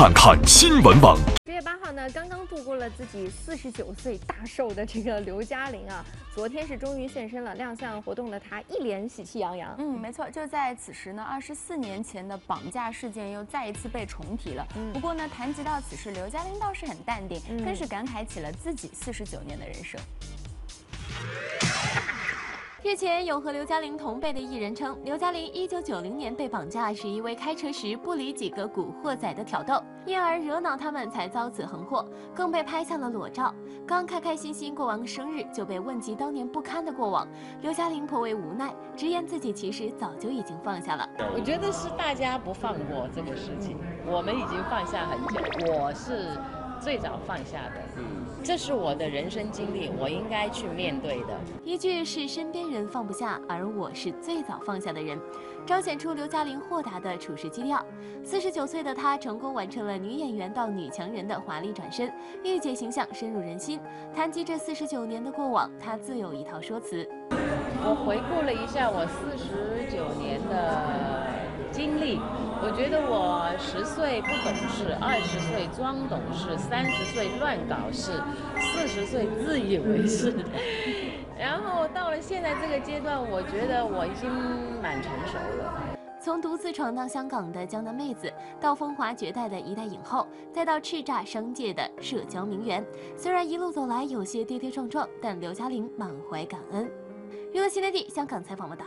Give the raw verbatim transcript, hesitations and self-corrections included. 看看新闻网。十月八号呢，刚刚度过了自己四十九岁大寿的这个刘嘉玲啊，昨天是终于现身了，亮相活动了，她一脸喜气洋洋。嗯，没错，就在此时呢，二十四年前的绑架事件又再一次被重提了。嗯、不过呢，谈及到此事，刘嘉玲倒是很淡定，嗯、更是感慨起了自己四十九年的人生。 日前有和刘嘉玲同辈的艺人称，刘嘉玲一九九零年被绑架是因为开车时不理几个古惑仔的挑逗，因而惹恼他们才遭此横祸，更被拍下了裸照。刚开开心心过完生日，就被问及当年不堪的过往，刘嘉玲颇为无奈，直言自己其实早就已经放下了。我觉得是大家不放过这个事情，我们已经放下很久，我是最早放下的。 这是我的人生经历，我应该去面对的。一句是身边人放不下，而我是最早放下的人，彰显出刘嘉玲豁达的处事基调。四十九岁的她成功完成了女演员到女强人的华丽转身，御姐形象深入人心。谈及这四十九年的过往，她自有一套说辞。我回顾了一下我四十九年的经历。 我觉得我十岁不懂事，二十岁装懂事，三十岁乱搞事，四十岁自以为是。然后到了现在这个阶段，我觉得我已经蛮成熟了。 从独自闯荡香港的江南妹子，到风华绝代的一代影后，再到叱咤商界的社交名媛，虽然一路走来有些跌跌撞撞，但刘嘉玲满怀感恩。娱乐新天地香港采访报道。